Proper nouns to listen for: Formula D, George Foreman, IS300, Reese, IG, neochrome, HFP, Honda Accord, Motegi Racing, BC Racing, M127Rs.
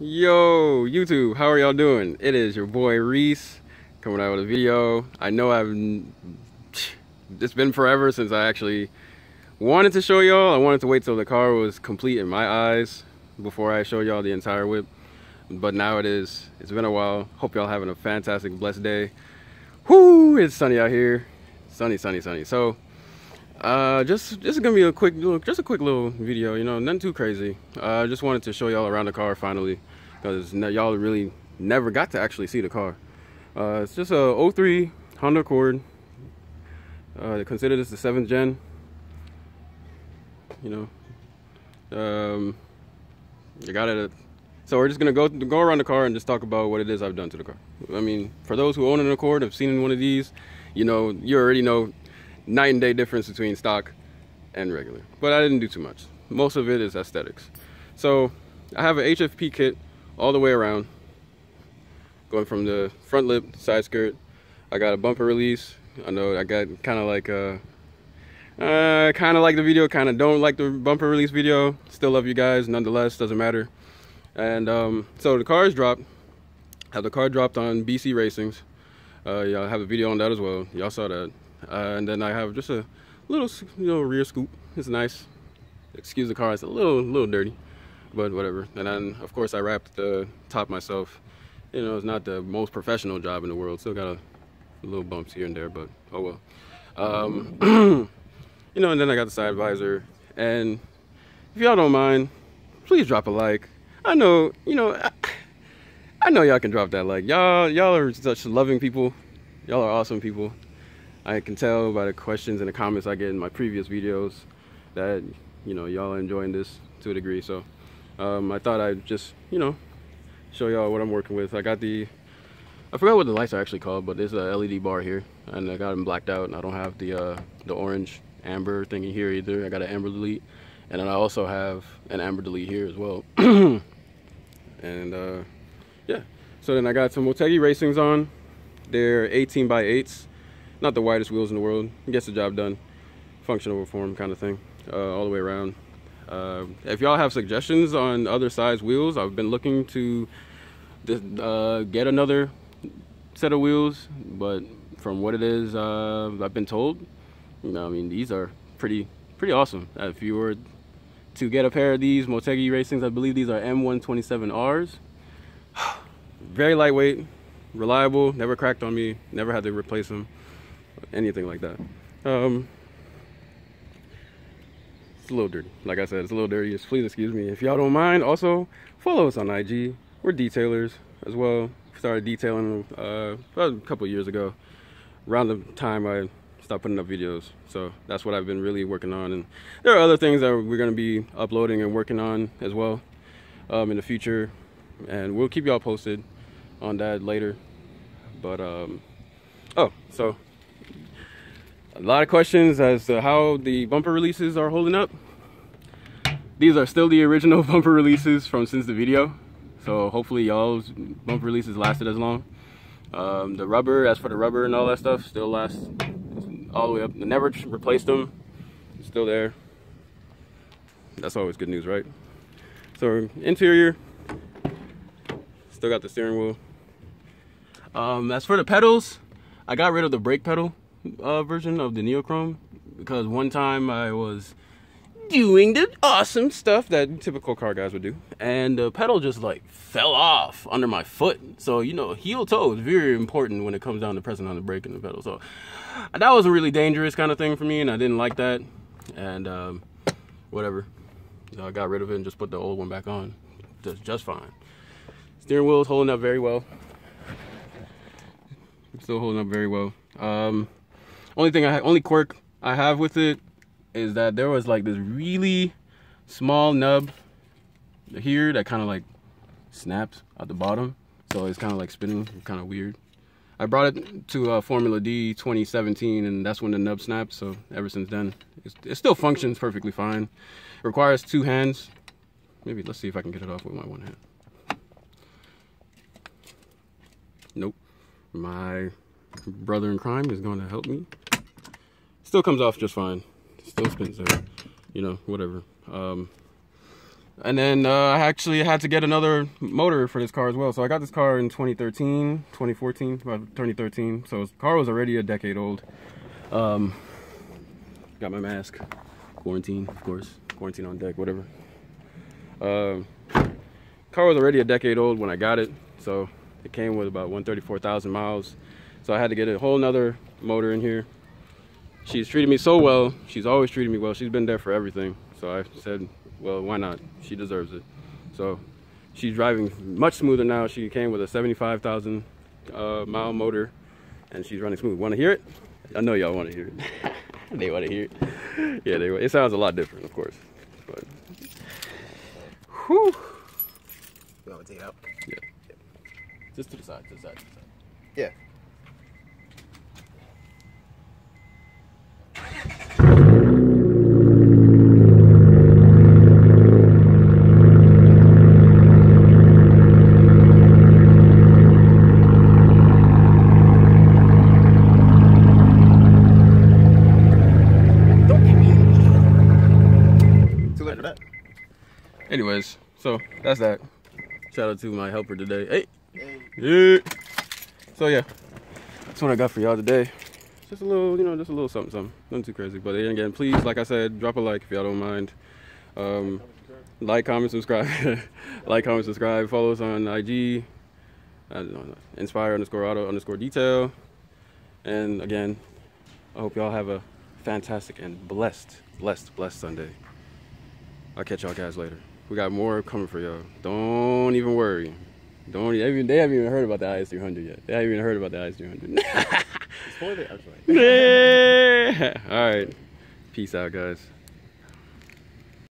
Yo YouTube, how are y'all doing? It is your boy Reese coming out with a video. I know it's been forever since I actually wanted to show y'all. I wanted to wait till the car was complete in my eyes before I show y'all the entire whip, but now it's been a while. Hope y'all having a fantastic, blessed day. Whoo, it's sunny out here. Sunny, sunny, sunny. So this is gonna be a quick look, just a quick little video, you know, nothing too crazy. I just wanted to show y'all around the car finally, because y'all really never got to actually see the car. It's just a 03 Honda Accord. They consider this the 7th gen, you know. You got it. So we're just gonna go around the car and just talk about what it is I've done to the car. I mean, for those who own an Accord, have seen one of these, you know, you already know night and day difference between stock and regular, but I didn't do too much. Most of it is aesthetics. So I have an HFP kit all the way around, going from the front lip, side skirt. I got a bumper release. I know I got kind of like the video, kind of don't like the bumper release video. Still love you guys nonetheless, doesn't matter. And so the car is dropped. I have the car dropped on BC Racing's. Y'all have a video on that as well. Y'all saw that. And then I have just a little, you know, rear scoop. It's nice. Excuse the car, it's a little dirty, but whatever. And then of course I wrapped the top myself. You know, it's not the most professional job in the world. Still got a little bumps here and there, but oh well. You know, and then I got the side visor. And if y'all don't mind, please drop a like. I know, you know, I know y'all can drop that like. Y'all are such loving people. Y'all are awesome people. I can tell by the questions and the comments I get in my previous videos that, you know, y'all are enjoying this to a degree. So I thought I'd just, you know, show y'all what I'm working with. I got the, I forgot what the lights are actually called, but there's a LED bar here, and I got them blacked out, and I don't have the orange amber thingy here either. I got an amber delete, and then I also have an amber delete here as well. And yeah, so then I got some Motegi Racings on. They're 18x8s. Not the widest wheels in the world, it gets the job done. Functional reform kind of thing, all the way around. If y'all have suggestions on other size wheels, I've been looking to get another set of wheels, but from what it is I've been told, you know, I mean, these are pretty awesome. If you were to get a pair of these Motegi Racings, I believe these are M127Rs. Very lightweight, reliable, never cracked on me, never had to replace them, anything like that. It's a little dirty, like I said, it's a little dirty. Just please excuse me. If y'all don't mind, also follow us on IG. We're detailers as well. Started detailing a couple years ago, around the time I stopped putting up videos. So that's what I've been really working on, and there are other things that we're going to be uploading and working on as well in the future, and we'll keep y'all posted on that later. But oh, so a lot of questions as to how the bumper releases are holding up. These are still the original bumper releases from since the video, so hopefully y'all's bumper releases lasted as long. The rubber, as for the rubber and all that stuff, still lasts all the way up. Never replaced them, it's still there. That's always good news, right? So interior, still got the steering wheel. As for the pedals, I got rid of the brake pedal version of the neochrome, because one time I was doing the awesome stuff that typical car guys would do, and the pedal just like fell off under my foot. So, you know, heel toe is very important when it comes down to pressing on the brake and the pedal. So that was a really dangerous kind of thing for me, and I didn't like that. And whatever, so I got rid of it and just put the old one back on. Just fine. Steering wheel is holding up very well. It's still holding up very well. Only quirk I have with it is that there was like this really small nub here that kind of like snaps at the bottom, so it's kind of like spinning, kind of weird. I brought it to Formula D 2017, and that's when the nub snapped. So ever since then, it still functions perfectly fine. It requires two hands. Maybe let's see if I can get it off with my one hand. Nope. My brother in crime is going to help me. Still comes off just fine. Still spins there, you know, whatever. And then I actually had to get another motor for this car as well. So I got this car in 2014, about 2013. So the car was already a decade old. Got my mask, quarantine, of course, quarantine on deck, whatever. Car was already a decade old when I got it. So it came with about 134,000 miles. So I had to get a whole nother motor in here. She's treated me so well. She's always treated me well. She's been there for everything. So I said, well, why not? She deserves it. So she's driving much smoother now. She came with a 75,000 mile motor and she's running smooth. Want to hear it? I know y'all want to hear it. They want to hear it. Yeah, they. It sounds a lot different, of course. But whew. You want to take it out? Yeah. Yeah. Just to the side, to the side, to the side. Yeah. Anyways, so that's that. Shout out to my helper today. Hey. Yeah. So yeah, that's what I got for y'all today. Just a little, you know, just a little something, something. Nothing too crazy. But again, please, like I said, drop a like if y'all don't mind. Like, comment, subscribe. Like, comment, subscribe. Follow us on IG. I don't know, inspire_auto_detail. And again, I hope y'all have a fantastic and blessed Sunday. I'll catch y'all guys later. We got more coming for y'all. Don't even worry. They haven't even heard about the IS300 yet. They haven't even heard about the IS300. It's for the outside. All right. Peace out, guys.